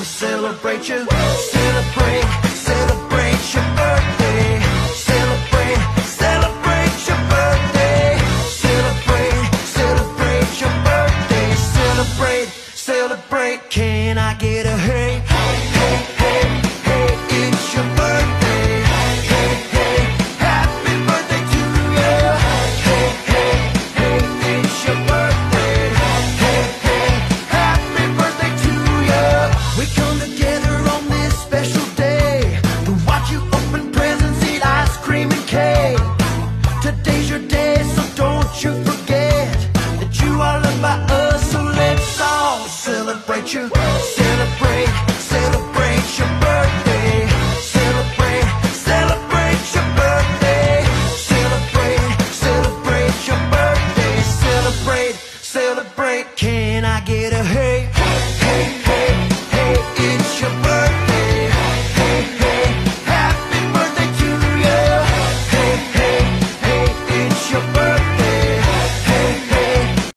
We celebrate you. Celebrate, celebrate your birthday. Celebrate, celebrate your birthday. Celebrate, celebrate your birthday. Celebrate, celebrate. Can I get a hey? Hey, hey, hey, hey, it's your birthday. Hey, hey, happy birthday to you. Hey, hey, hey, it's your birthday. Hey, hey, happy birthday to you. We come together on this special day to watch you open presents, eat ice cream and cake. Today's your day, so don't you forget that you are loved by us. So let's all celebrate you.